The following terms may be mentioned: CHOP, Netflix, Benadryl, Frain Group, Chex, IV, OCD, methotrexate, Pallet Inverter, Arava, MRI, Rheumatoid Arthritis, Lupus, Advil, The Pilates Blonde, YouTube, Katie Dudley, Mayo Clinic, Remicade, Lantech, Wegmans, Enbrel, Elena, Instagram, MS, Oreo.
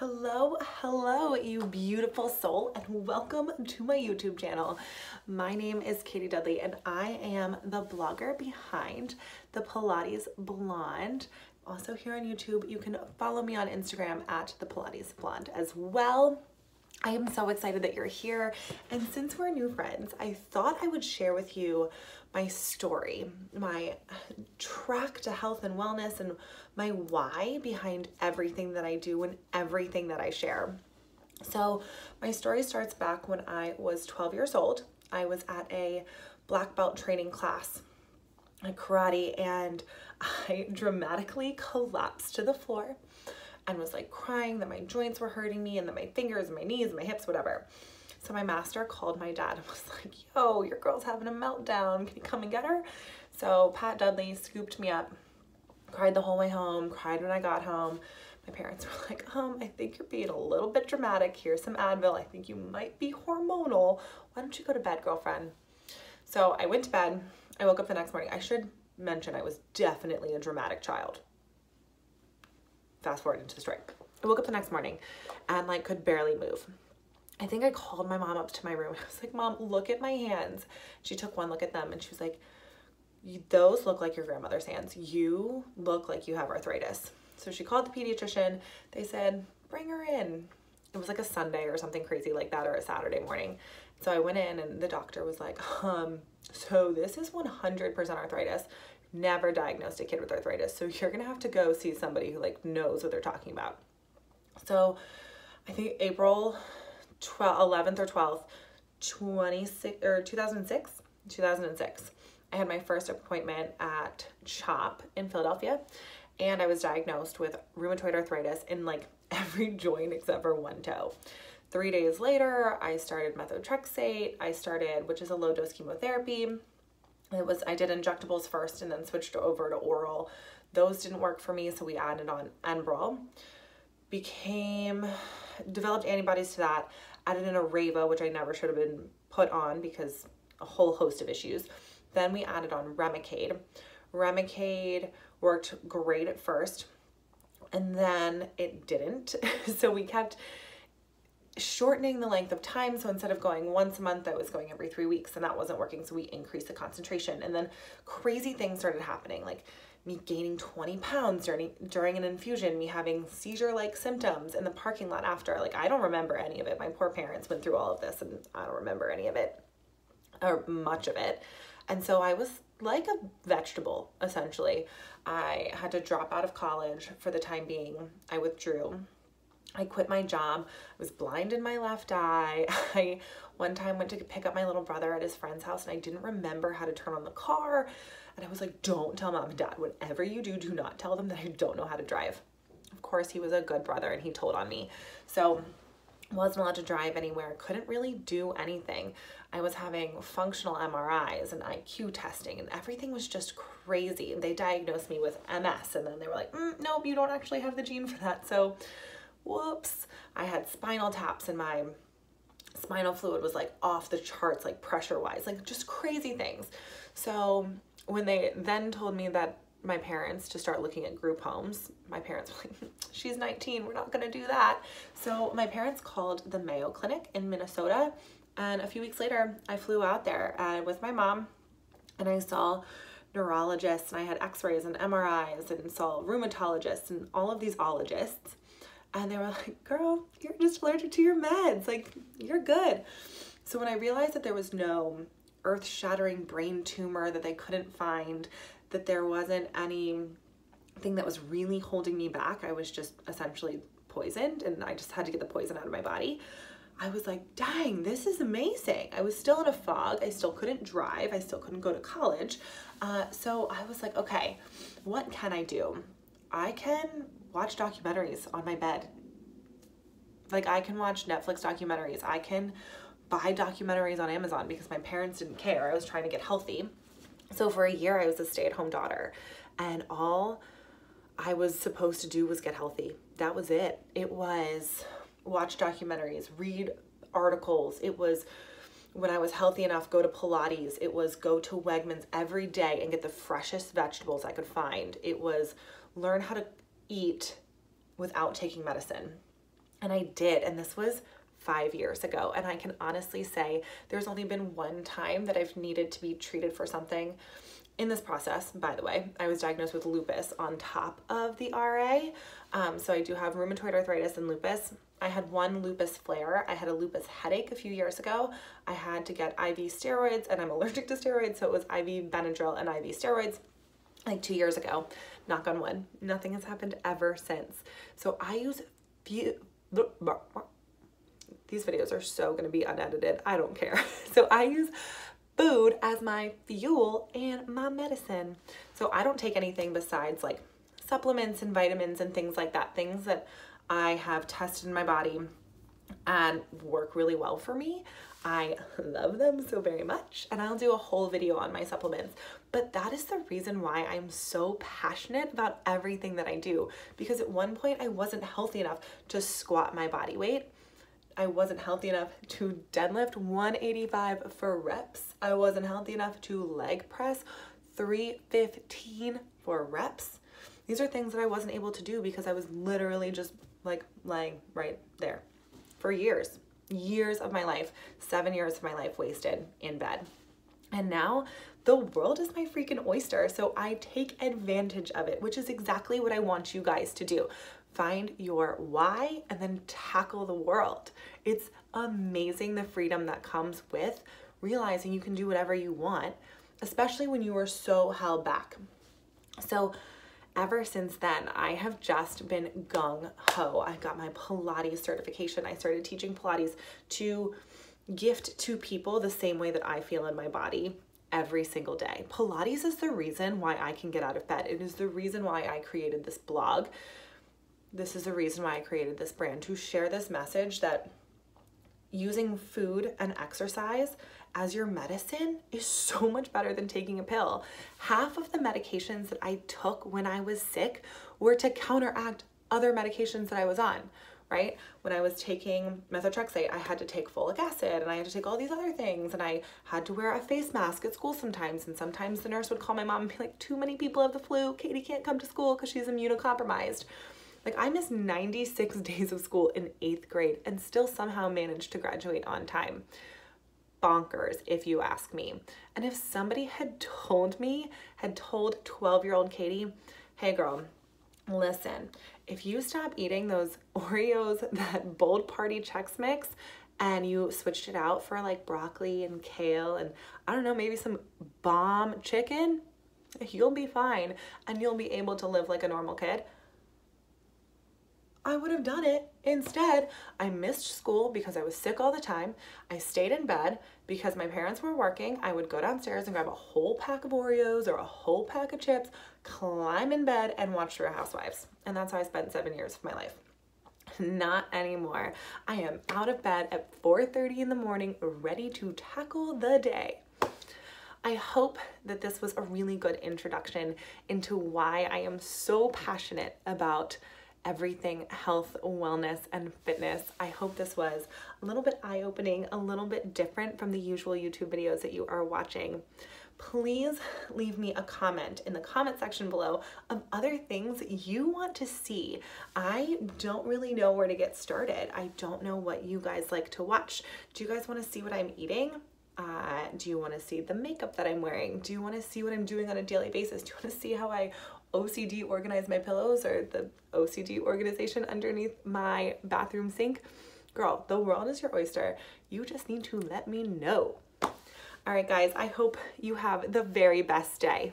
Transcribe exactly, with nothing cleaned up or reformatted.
Hello, hello, you beautiful soul, and welcome to my YouTube channel. My name is Katie Dudley, and I am the blogger behind The Pilates Blonde. Also here on YouTube, you can follow me on Instagram at The Pilates Blonde as well. I am so excited that you're here, and since we're new friends, I thought I would share with you my story, my track to health and wellness, and my why behind everything that I do and everything that I share. So my story starts back when I was twelve years old. I was at a black belt training class, karate, and I dramatically collapsed to the floor and was like crying that my joints were hurting me and that my fingers and my knees and my hips, whatever. So my master called my dad and was like, yo, your girl's having a meltdown. Can you come and get her? So Pat Dudley scooped me up, cried the whole way home, cried when I got home. My parents were like, um, I think you're being a little bit dramatic. Here's some Advil. I think you might be hormonal. Why don't you go to bed, girlfriend? So I went to bed. I woke up the next morning. I should mention I was definitely a dramatic child. Fast forward into the story. I woke up the next morning and like could barely move. I think I called my mom up to my room. I was like, Mom, look at my hands. She took one look at them and she was like, those look like your grandmother's hands. You look like you have arthritis. So she called the pediatrician. They said, bring her in. It was like a Sunday or something crazy like that, or a Saturday morning. So I went in and the doctor was like, um, so this is one hundred percent arthritis. Never diagnosed a kid with arthritis, so you're gonna have to go see somebody who like knows what they're talking about. So I think April twelfth, eleventh or twelfth, twenty-six or two thousand six, two thousand six, I had my first appointment at CHOP in Philadelphia, and I was diagnosed with rheumatoid arthritis in like every joint except for one toe. Three days later, I started methotrexate. I started, which is a low dose chemotherapy. It was, I did injectables first and then switched over to oral. Those didn't work for me, so we added on Enbrel. Became, developed antibodies to that, added an Arava, which I never should have been put on because a whole host of issues. Then we added on Remicade. Remicade worked great at first, and then it didn't. So we kept shortening the length of time. So instead of going once a month, I was going every three weeks and that wasn't working. So we increased the concentration, and then crazy things started happening. Like me gaining twenty pounds during, during an infusion, me having seizure-like symptoms in the parking lot after. Like, I don't remember any of it. My poor parents went through all of this and I don't remember any of it, or much of it. And so I was like a vegetable, essentially. I had to drop out of college for the time being. I withdrew. I quit my job. I was blind in my left eye. I one time went to pick up my little brother at his friend's house and I didn't remember how to turn on the car. And I was like, don't tell mom and dad. Whatever you do, do not tell them that I don't know how to drive. Of course, he was a good brother and he told on me. So I wasn't allowed to drive anywhere. Couldn't really do anything. I was having functional M R Is and I Q testing and everything was just crazy. They diagnosed me with M S and then they were like, mm, nope, you don't actually have the gene for that. So whoops. I had spinal taps and my spinal fluid was like off the charts, like pressure wise, like just crazy things. So when they then told me that my parents to start looking at group homes, my parents were like, she's nineteen, we're not going to do that. So my parents called the Mayo Clinic in Minnesota. And a few weeks later, I flew out there uh, with my mom and I saw neurologists and I had x-rays and M R Is and saw rheumatologists and all of these ologists. And they were like, girl, you're just allergic to your meds. Like, you're good. So when I realized that there was no earth-shattering brain tumor that they couldn't find, that there wasn't anything that was really holding me back, I was just essentially poisoned and I just had to get the poison out of my body. I was like, dang, this is amazing. I was still in a fog. I still couldn't drive. I still couldn't go to college. Uh, so I was like, okay, what can I do? I can watch documentaries on my bed. Like, I can watch Netflix documentaries. I can buy documentaries on Amazon because my parents didn't care. I was trying to get healthy. So for a year, I was a stay-at-home daughter, and all I was supposed to do was get healthy. That was it. It was watch documentaries, read articles. It was, when I was healthy enough, go to Pilates. It was go to Wegmans every day and get the freshest vegetables I could find. It was learn how to eat without taking medicine. And I did, and this was five years ago. And I can honestly say there's only been one time that I've needed to be treated for something in this process. By the way, I was diagnosed with lupus on top of the R A. Um, so I do have rheumatoid arthritis and lupus. I had one lupus flare. I had a lupus headache a few years ago. I had to get I V steroids, and I'm allergic to steroids. So it was I V Benadryl and I V steroids like two years ago. Knock on wood. Nothing has happened ever since. So I use few... These videos are so going to be unedited. I don't care. So I use food as my fuel and my medicine. So I don't take anything besides like supplements and vitamins and things like that, things that I have tested in my body and work really well for me. I love them so very much, and I'll do a whole video on my supplements. But that is the reason why I'm so passionate about everything that I do, because at one point I wasn't healthy enough to squat my body weight. I wasn't healthy enough to deadlift one eighty-five for reps. I wasn't healthy enough to leg press three fifteen for reps. These are things that I wasn't able to do because I was literally just like lying right there for years, years of my life, seven years of my life wasted in bed. And now the world is my freaking oyster. So I take advantage of it, which is exactly what I want you guys to do. Find your why and then tackle the world. It's amazing the freedom that comes with realizing you can do whatever you want, especially when you are so held back. So ever since then, I have just been gung-ho. I got my Pilates certification. I started teaching Pilates to gift to people the same way that I feel in my body every single day. Pilates is the reason why I can get out of bed. It is the reason why I created this blog. This is the reason why I created this brand, to share this message that using food and exercise as your medicine is so much better than taking a pill. Half of the medications that I took when I was sick were to counteract other medications that I was on, right? When I was taking methotrexate, I had to take folic acid, and I had to take all these other things, and I had to wear a face mask at school sometimes, and sometimes the nurse would call my mom and be like, too many people have the flu, Katie can't come to school because she's immunocompromised. Like, I missed ninety-six days of school in eighth grade and still somehow managed to graduate on time. Bonkers, if you ask me. And if somebody had told me, had told twelve-year-old Katie, hey girl, listen, if you stop eating those Oreos, that Bold Party Chex Mix, and you switched it out for like broccoli and kale and, I don't know, maybe some bomb chicken, you'll be fine and you'll be able to live like a normal kid, I would have done it. Instead, I missed school because I was sick all the time. I stayed in bed because my parents were working. I would go downstairs and grab a whole pack of Oreos or a whole pack of chips, climb in bed, and watch Real Housewives. And that's how I spent seven years of my life. Not anymore. I am out of bed at four thirty in the morning, ready to tackle the day. I hope that this was a really good introduction into why I am so passionate about everything health, wellness, and fitness. I hope this was a little bit eye-opening, a little bit different from the usual YouTube videos that you are watching. Please leave me a comment in the comment section below of other things you want to see. I don't really know where to get started. I don't know what you guys like to watch. Do you guys want to see what I'm eating? Uh, do you want to see the makeup that I'm wearing? Do you want to see what I'm doing on a daily basis? Do you want to see how I O C D organize my pillows, or the O C D organization underneath my bathroom sink? Girl, the world is your oyster. You just need to let me know. All right, guys, I hope you have the very best day.